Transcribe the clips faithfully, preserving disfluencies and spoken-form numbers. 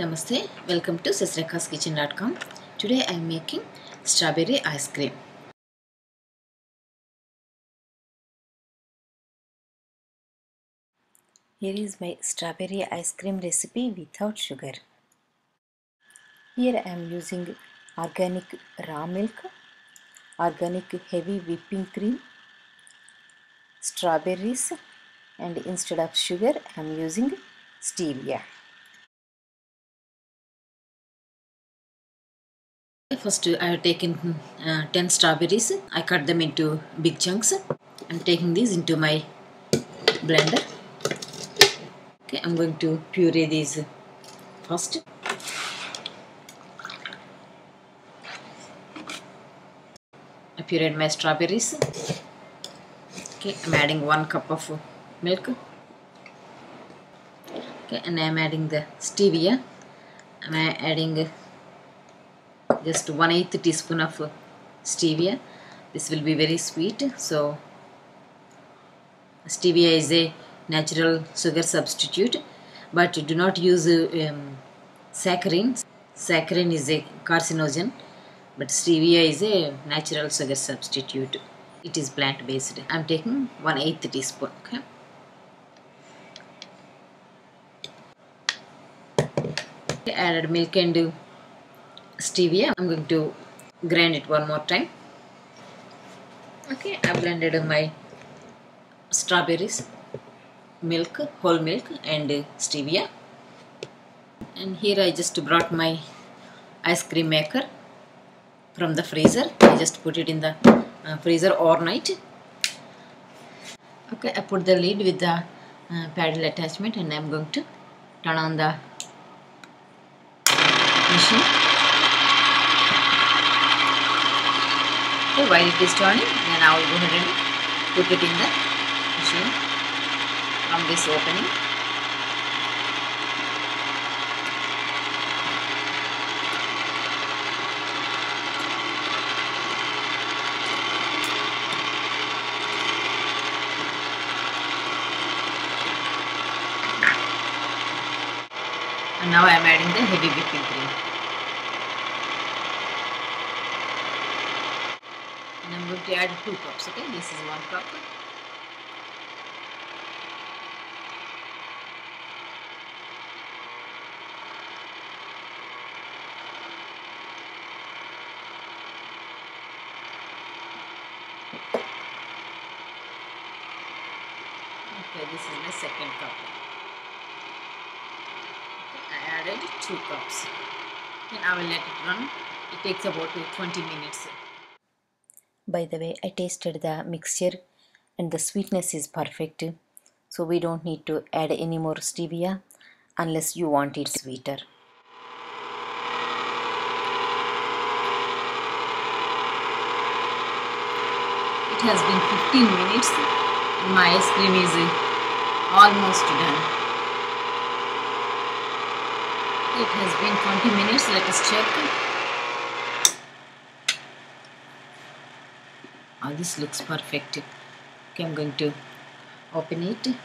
Namaste, welcome to sasi rekhas kitchen dot com. Today I am making strawberry ice cream. Here is my strawberry ice cream recipe without sugar. Here I am using organic raw milk, organic heavy whipping cream, strawberries, and instead of sugar I am using stevia. First, I have taken uh, ten strawberries. I cut them into big chunks. I'm taking these into my blender. Okay, I'm going to puree these first. I pureed my strawberries. Okay, I'm adding one cup of milk. Okay, and I'm adding the stevia. I'm adding just one eighth teaspoon of stevia. This will be very sweet, so stevia is a natural sugar substitute, but do not use um, saccharin. Saccharin is a carcinogen, but stevia is a natural sugar substitute. It is plant based. I am taking one eighth teaspoon. Okay. I added milk and stevia. I'm going to grind it one more time. Okay, I blended my strawberries, milk, whole milk and stevia. And here I just brought my ice cream maker from the freezer. I just put it in the uh, freezer overnight. Okay, I put the lid with the uh, paddle attachment and I'm going to turn on the machine. So while it is turning, then I will go ahead and put it in the machine from this opening. And now I am adding the heavy whipping cream. I'm going to add two cups. Okay, this is one cup. Okay, this is my second cup. Okay, I added two cups. Then I will let it run. It takes about twenty minutes. By the way, I tasted the mixture and the sweetness is perfect, so we don't need to add any more stevia unless you want it sweeter. It has been fifteen minutes and my ice cream is almost done. It has been twenty minutes, let us check. Oh, this looks perfect. Okay, I'm going to open it. Okay,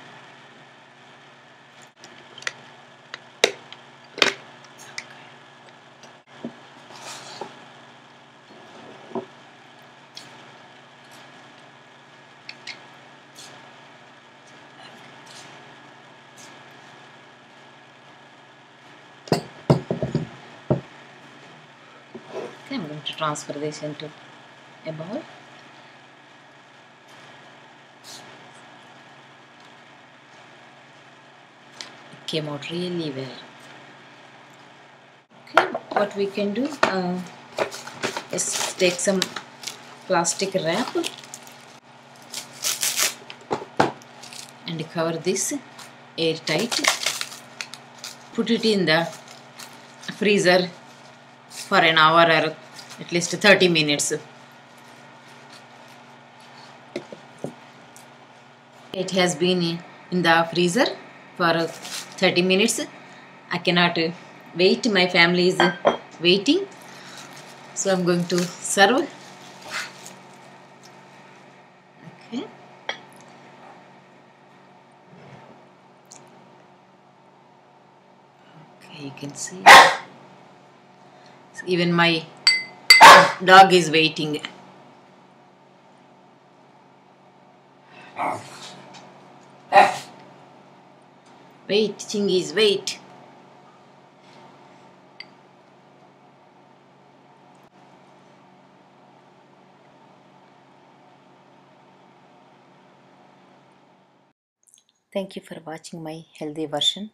I'm going to transfer this into a bowl. Came out really well. Okay, what we can do uh, is take some plastic wrap and cover this airtight. Put it in the freezer for an hour or at least thirty minutes. It has been in the freezer for thirty minutes. I cannot wait. My family is waiting. So I'm going to serve. Okay. Okay. You can see. So even my dog is waiting. Wait, Chingies, wait. Thank you for watching my healthy version.